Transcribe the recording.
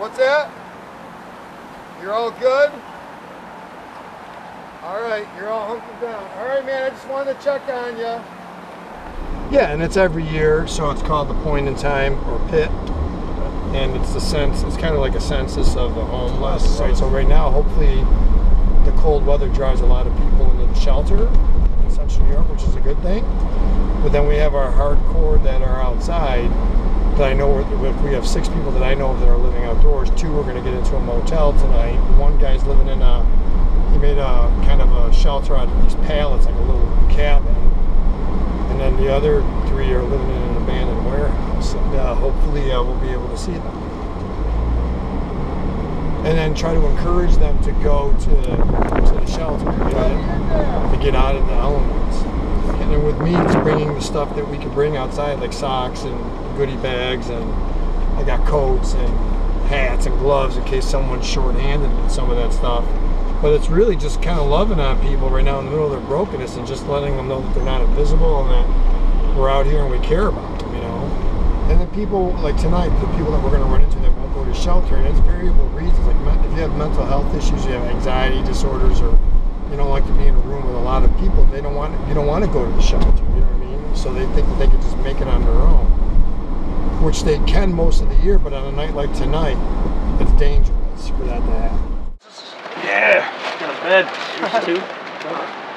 What's that? You're all good? All right, you're all hunkered down. All right, man, I just wanted to check on you. Yeah, and it's every year, so it's called the Point-in-Time, or PIT. And it's the sense, it's kind of like a census of the homeless, right? So right now, hopefully, the cold weather drives a lot of people into the shelter in Central New York, which is a good thing. But then we have our hardcore that are outside. That I know, if we have 6 people that I know that are living outdoors, 2 are going to get into a motel tonight. One guy's living in he made a kind of a shelter out of these pallets, like a little cabin. And then the other 3 are living in an abandoned warehouse. And hopefully we'll be able to see them. And then try to encourage them to go to the shelter, to get out of the elements. And then with me, it's bringing the stuff that we can bring outside, like socks and goodie bags, and I got coats and hats and gloves in case someone's short-handed with some of that stuff. But it's really just kind of loving on people right now in the middle of their brokenness and just letting them know that they're not invisible and that we're out here and we care about them, you know. And the people, like tonight, the people that we're going to run into that won't go to shelter, and it's variable reasons. Like if you have mental health issues, you have anxiety disorders, or you don't like to be in a room with a lot of people, they don't want, you don't want to go to the shelter, you know what I mean? So they think that they can just make it on their own, which they can most of the year, but on a night like tonight, it's dangerous for that to happen. Yeah, got a bed. Here's 2.